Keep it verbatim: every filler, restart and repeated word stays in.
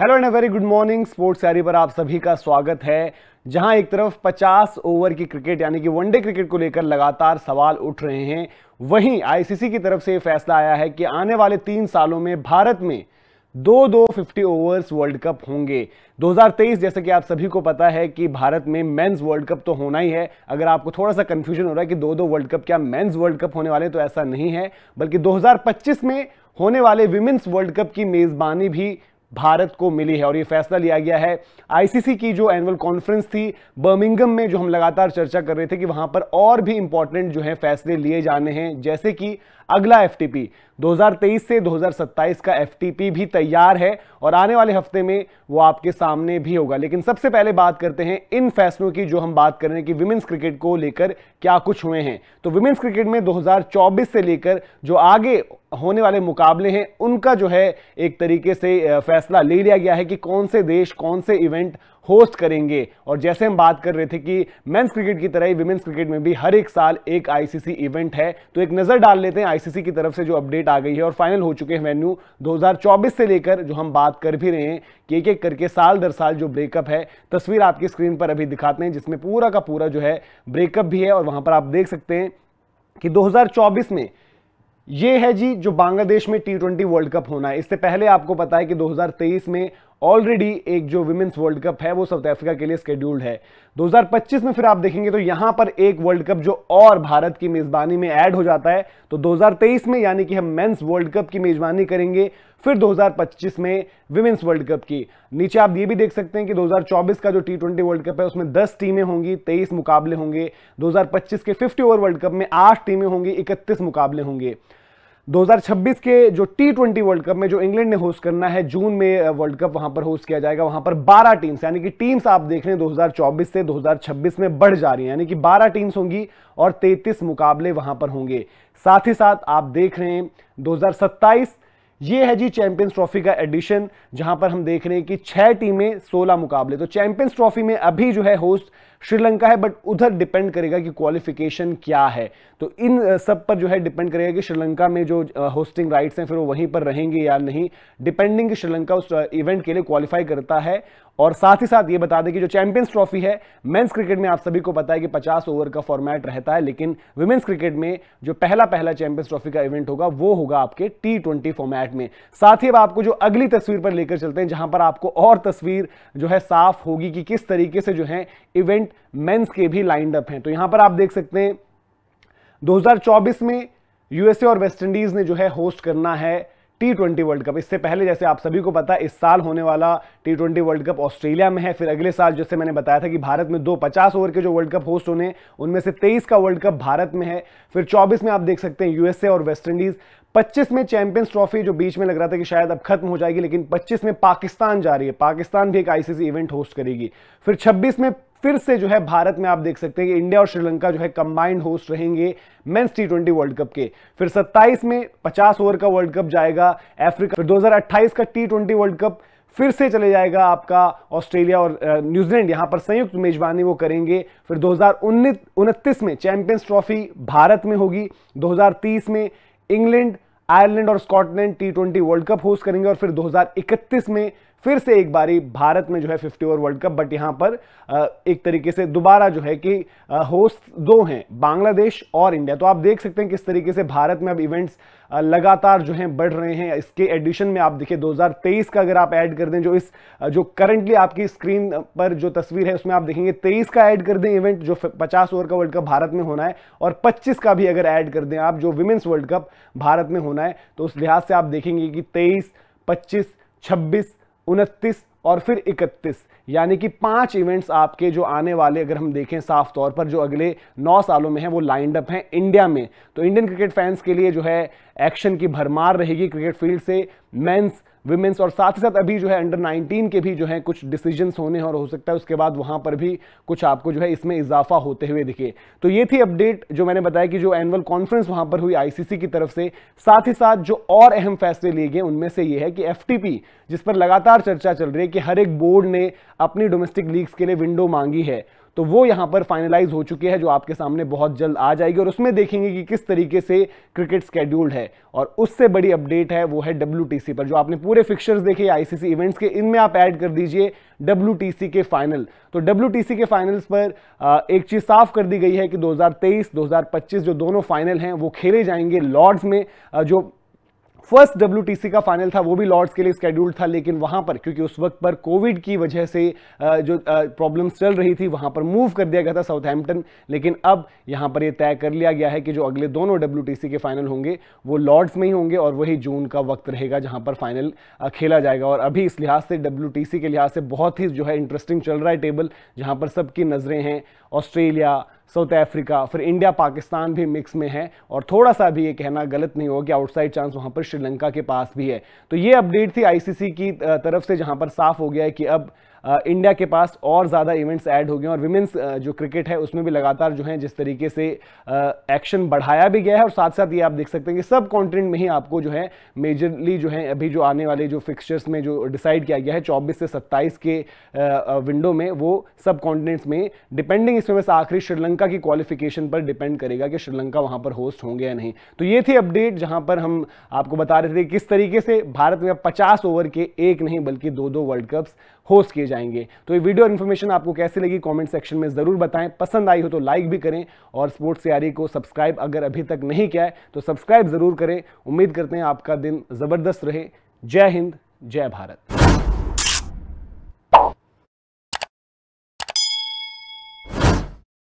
Hello and very good morning. Sports Yaari पर आप सभी का स्वागत है, जहां एक तरफ पचास ओवर की क्रिकेट यानी कि वनडे क्रिकेट को लेकर लगातार सवाल उठ रहे हैं, वहीं आईसीसी की तरफ से फैसला आया है कि आने वाले तीन सालों में भारत में दो दो फिफ्टी ओवर्स वर्ल्ड कप होंगे। दो हज़ार तेईस जैसे कि आप सभी को पता है कि भारत में मेंस वर्ल्ड कप तो होना ही है। अगर आपको थोड़ा सा कंफ्यूजन हो रहा है कि दो दो वर्ल्ड कप क्या मेंस वर्ल्ड कप होने वाले, तो ऐसा नहीं है, बल्कि दो हज़ार पच्चीस में होने वाले विमेंस वर्ल्ड कप की मेज़बानी भी भारत को मिली है। और ये फैसला लिया गया है आईसीसी की जो एनुअल कॉन्फ्रेंस थी बर्मिंघम में, जो हम लगातार चर्चा कर रहे थे कि वहां पर और भी इंपॉर्टेंट जो है फैसले लिए जाने हैं, जैसे कि अगला एफटीपी दो हज़ार तेईस से दो हज़ार सत्ताईस का एफटीपी भी तैयार है और आने वाले हफ्ते में वो आपके सामने भी होगा। लेकिन सबसे पहले बात करते हैं इन फैसलों की जो हम बात कर रहे हैं कि विमेंस क्रिकेट को लेकर क्या कुछ हुए हैं। तो विमेंस क्रिकेट में दो हज़ार चौबीस से लेकर जो आगे होने वाले मुकाबले हैं उनका जो है एक तरीके से फैसला ले लिया गया है कि कौन से देश कौन से इवेंट होस्ट करेंगे। और जैसे हम बात कर रहे थे कि मेंस क्रिकेट की तरह ही विमेंस क्रिकेट में भी हर एक साल एक आईसीसी इवेंट है, तो एक नज़र डाल लेते हैं आईसीसी की तरफ से जो अपडेट आ गई है और फाइनल हो चुके हैं वेन्यू दो हज़ार चौबीस से लेकर, जो हम बात कर भी रहे हैं कि एक एक करके साल दर साल जो ब्रेकअप है। तस्वीर आपकी स्क्रीन पर अभी दिखाते हैं जिसमें पूरा का पूरा जो है ब्रेकअप भी है और वहाँ पर आप देख सकते हैं कि दो हज़ार चौबीस में ये है जी जो बांग्लादेश में टी ट्वेंटी वर्ल्ड कप होना है। इससे पहले आपको पता है कि दो हज़ार तेईस में ऑलरेडी एक जो विमेंस वर्ल्ड कप है वो साउथ अफ्रीका के लिए स्केड्यूल्ड है। दो हज़ार पच्चीस में फिर आप देखेंगे तो यहाँ पर एक वर्ल्ड कप जो और भारत की मेज़बानी में ऐड हो जाता है, तो दो हज़ार तेईस में यानी कि हम मेंस वर्ल्ड कप की मेज़बानी करेंगे, फिर दो हज़ार पच्चीस में विमेंस वर्ल्ड कप की। नीचे आप ये भी देख सकते हैं कि दो हज़ार चौबीस का जो टी ट्वेंटी वर्ल्ड कप है उसमें दस टीमें होंगी, तेईस मुकाबले होंगे। दो हज़ार पच्चीस के फिफ्टी ओवर वर्ल्ड कप में आठ टीमें होंगी, इकतीस मुकाबले होंगे। दो हज़ार छब्बीस के जो टी ट्वेंटी वर्ल्ड कप में जो इंग्लैंड ने होस्ट करना है, जून में वर्ल्ड कप वहां पर होस्ट किया जाएगा, वहां पर बारह टीम्स यानी कि टीम्स आप देख रहे हैं दो हज़ार चौबीस से दो हज़ार छब्बीस में बढ़ जा रही हैं, यानी कि बारह टीम्स होंगी और तैंतीस मुकाबले वहां पर होंगे। साथ ही साथ आप देख रहे हैं दो हज़ार सत्ताईस ये है जी चैंपियंस ट्रॉफी का एडिशन, जहां पर हम देख रहे हैं कि छह टीमें सोलह मुकाबले। तो चैंपियंस ट्रॉफी में अभी जो है होस्ट श्रीलंका है, बट उधर डिपेंड करेगा कि क्वालिफिकेशन क्या है, तो इन सब पर जो है डिपेंड करेगा कि श्रीलंका में जो होस्टिंग राइट्स हैं फिर वो वहीं पर रहेंगे या नहीं, डिपेंडिंग कि श्रीलंका उस इवेंट के लिए क्वालिफाई करता है। और साथ ही साथ ये बता दें कि जो चैंपियंस ट्रॉफी है मेंस क्रिकेट में आप सभी को पता है कि पचास ओवर का फॉर्मेट रहता है, लेकिन विमेंस क्रिकेट में जो पहला पहला चैंपियंस ट्रॉफी का इवेंट होगा वो होगा आपके टी ट्वेंटी फॉर्मेट में। साथ ही अब आपको जो अगली तस्वीर पर लेकर चलते हैं जहां पर आपको और तस्वीर जो है साफ होगी कि किस तरीके से जो है इवेंट मेंस के भी लाइंड अप हैं। तो यहां पर आप देख सकते हैं दो हज़ार चौबीस में यूएसए और वेस्टइंडीज ने जो है होस्ट करना है टी ट्वेंटी वर्ल्ड कप। इससे पहले जैसे आप सभी को पता है इस साल होने वाला T twenty world Cup Australia में है, फिर अगले साल जैसे मैंने बताया था कि भारत में दो पचास ओवर के जो वर्ल्ड कप होस्ट होने उनमें से तेईस का वर्ल्ड कप भारत में है, फिर चौबीस में आप देख सकते हैं यूएसए और वेस्टइंडीज, पच्चीस में चैंपियंस ट्रॉफी जो बीच में लग रहा था कि शायद अब खत्म हो जाएगी, लेकिन पच्चीस में पाकिस्तान जा रही है, पाकिस्तान भी एक आईसीसी इवेंट होस्ट करेगी, फिर छब्बीस में फिर से जो है भारत में आप देख सकते हैं कि इंडिया और श्रीलंका जो है कंबाइंड होस्ट रहेंगे men's T twenty world cup के, फिर सत्ताईस में पचास ओवर का वर्ल्ड कप जाएगा अफ्रीका, फिर दो हज़ार अट्ठाईस का टी ट्वेंटी वर्ल्ड कप फिर से चले जाएगा आपका ऑस्ट्रेलिया और न्यूजीलैंड, यहां पर संयुक्त मेजबानी वो करेंगे, फिर दो हज़ार उनतीस में चैंपियंस ट्रॉफी भारत में होगी, दो हज़ार तीस में इंग्लैंड आयरलैंड और Scotland T twenty world cup host करेंगे, और फिर दो हज़ार इकतीस में फिर से एक बारी भारत में जो है fifty over world cup. But यहाँ पर एक तरीके से दोबारा जो है कि होस्ट दो हैं, बांग्लादेश और इंडिया। तो आप देख सकते हैं किस तरीके से भारत में अब इवेंट्स लगातार जो हैं बढ़ रहे हैं। इसके एडिशन में आप देखिए दो हज़ार तेईस का अगर आप ऐड कर दें, जो इस जो करंटली आपकी स्क्रीन पर जो तस्वीर है उसमें आप देखेंगे तेईस का ऐड कर दें इवेंट जो पचास ओवर का वर्ल्ड कप भारत में होना है, और पच्चीस का भी अगर ऐड कर दें आप जो विमेंस वर्ल्ड कप भारत में होना है, तो उस लिहाज से आप देखेंगे कि तेईस पच्चीस छब्बीस उनतीस और फिर इकतीस, यानी कि पांच इवेंट्स आपके जो आने वाले अगर हम देखें साफ तौर पर जो अगले नौ सालों में हैं वो लाइंड अप हैं इंडिया में। तो इंडियन क्रिकेट फैंस के लिए जो है एक्शन की भरमार रहेगी क्रिकेट फील्ड से, मेंस विमेंस और साथ ही साथ अभी जो है अंडर नाइनटीन के भी जो है कुछ डिसीजंस होने और हो सकता है उसके बाद वहां पर भी कुछ आपको जो है इसमें इजाफा होते हुए दिखे। तो ये थी अपडेट जो मैंने बताया कि जो एनुअल कॉन्फ्रेंस वहां पर हुई आईसीसी की तरफ से। साथ ही साथ जो और अहम फैसले लिए गए उनमें से ये है कि एफटीपी जिस पर लगातार चर्चा चल रही है कि हर एक बोर्ड ने अपनी डोमेस्टिक लीग्स के लिए विंडो मांगी है, तो वो यहाँ पर फाइनलाइज हो चुकी है, जो आपके सामने बहुत जल्द आ जाएगी और उसमें देखेंगे कि किस तरीके से क्रिकेट स्केड्यूल्ड है। और उससे बड़ी अपडेट है वो है डब्ल्यूटीसी पर। जो आपने पूरे फिक्चर्स देखे आईसीसी इवेंट्स के, इनमें आप ऐड कर दीजिए डब्ल्यूटीसी के फाइनल। तो डब्ल्यूटीसी के फाइनल्स पर एक चीज़ साफ कर दी गई है कि दो हज़ार तेईस दो हज़ार पच्चीस जो दोनों फाइनल हैं वो खेले जाएंगे लॉर्ड्स में। जो फर्स्ट डब्ल्यूटीसी का फाइनल था वो भी लॉर्ड्स के लिए स्केड्यूल्ड था, लेकिन वहाँ पर क्योंकि उस वक्त पर कोविड की वजह से जो प्रॉब्लम्स चल रही थी वहाँ पर मूव कर दिया गया था साउथहैम्पटन। लेकिन अब यहाँ पर ये तय कर लिया गया है कि जो अगले दोनों डब्ल्यूटीसी के फाइनल होंगे वो लॉर्ड्स में ही होंगे और वही जून का वक्त रहेगा जहाँ पर फाइनल खेला जाएगा। और अभी इस लिहाज से डब्ल्यूटीसी के लिहाज से बहुत ही जो है इंटरेस्टिंग चल रहा है टेबल, जहाँ पर सबकी नज़रें हैं ऑस्ट्रेलिया, साउथ अफ्रीका, फिर इंडिया पाकिस्तान भी मिक्स में है और थोड़ा सा भी ये कहना गलत नहीं होगा कि आउटसाइड चांस वहाँ पर श्रीलंका के पास भी है। तो ये अपडेट थी आईसीसी की तरफ से, जहाँ पर साफ हो गया है कि अब इंडिया के पास और ज़्यादा इवेंट्स ऐड हो गए और विमेंस जो क्रिकेट है उसमें भी लगातार जो है जिस तरीके से एक्शन बढ़ाया भी गया है। और साथ साथ ये आप देख सकते हैं कि सब कॉन्टिनेंट में ही आपको जो है मेजरली जो है अभी जो आने वाले जो फिक्सचर्स में जो डिसाइड किया गया है चौबीस से सत्ताईस के विंडो में, वो सब कॉन्टिनेंट्स में डिपेंडिंग इसमें बस आखिरी श्रीलंका की क्वालिफिकेशन पर डिपेंड करेगा कि श्रीलंका वहाँ पर होस्ट होंगे या नहीं। तो ये थी अपडेट जहाँ पर हम आपको बता रहे थे किस तरीके से भारत में पचास ओवर के एक नहीं बल्कि दो दो वर्ल्ड कप्स होस्ट किए जाएंगे। तो ये वीडियो इन्फॉर्मेशन आपको कैसी लगी कमेंट सेक्शन में ज़रूर बताएं, पसंद आई हो तो लाइक भी करें और स्पोर्ट्स यारी को सब्सक्राइब अगर अभी तक नहीं किया है तो सब्सक्राइब ज़रूर करें। उम्मीद करते हैं आपका दिन ज़बरदस्त रहे। जय हिंद, जय भारत।